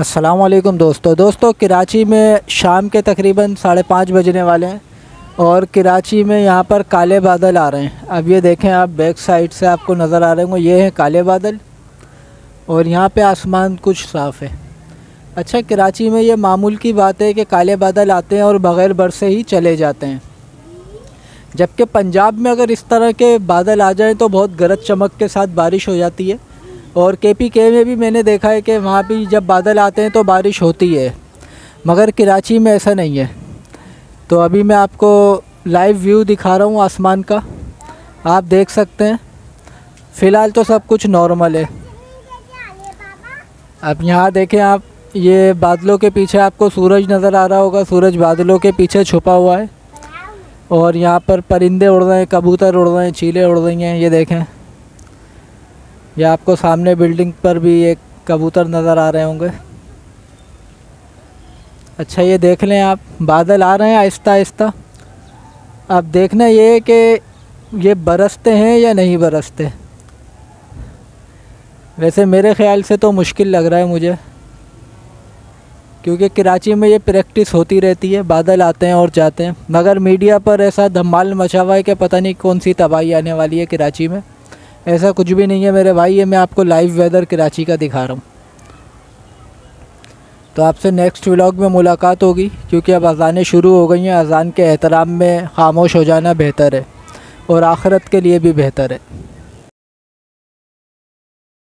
अस्सलामुअलैकुम दोस्तों कराची में शाम के तकरीबन 5:30 बजने वाले हैं और कराची में यहाँ पर काले बादल आ रहे हैं। अब ये देखें आप बैक साइड से आपको नज़र आ रहे होंगे, ये हैं काले बादल और यहाँ पे आसमान कुछ साफ़ है। अच्छा, कराची में ये मामूल की बात है कि काले बादल आते हैं और बग़ैर बरसे ही चले जाते हैं, जबकि पंजाब में अगर इस तरह के बादल आ जाएँ तो बहुत गरज चमक के साथ बारिश हो जाती है। और KPK में भी मैंने देखा है कि वहाँ भी जब बादल आते हैं तो बारिश होती है, मगर कराची में ऐसा नहीं है। तो अभी मैं आपको लाइव व्यू दिखा रहा हूँ आसमान का, आप देख सकते हैं। फ़िलहाल तो सब कुछ नॉर्मल है। अब यहाँ देखें आप, ये बादलों के पीछे आपको सूरज नज़र आ रहा होगा, सूरज बादलों के पीछे छुपा हुआ है। और यहाँ पर परिंदे उड़ रहे हैं, कबूतर उड़ रहे हैं, चीलें उड़ रही हैं। ये देखें, ये आपको सामने बिल्डिंग पर भी एक कबूतर नज़र आ रहे होंगे। अच्छा, ये देख लें आप, बादल आ रहे हैं आहिस्ता आहिस्ता। अब देखना ये है कि ये बरसते हैं या नहीं बरसते। वैसे मेरे ख़्याल से तो मुश्किल लग रहा है मुझे, क्योंकि कराची में ये प्रैक्टिस होती रहती है, बादल आते हैं और जाते हैं। मगर मीडिया पर ऐसा धमाल मचा हुआ है कि पता नहीं कौन सी तबाही आने वाली है कराची में। ऐसा कुछ भी नहीं है मेरे भाई, ये मैं आपको लाइव वेदर कराची का दिखा रहा हूँ। तो आपसे नेक्स्ट व्लॉग में मुलाकात होगी, क्योंकि अब अजानें शुरू हो गई हैं। अजान के एहतराम में खामोश हो जाना बेहतर है और आखिरत के लिए भी बेहतर है।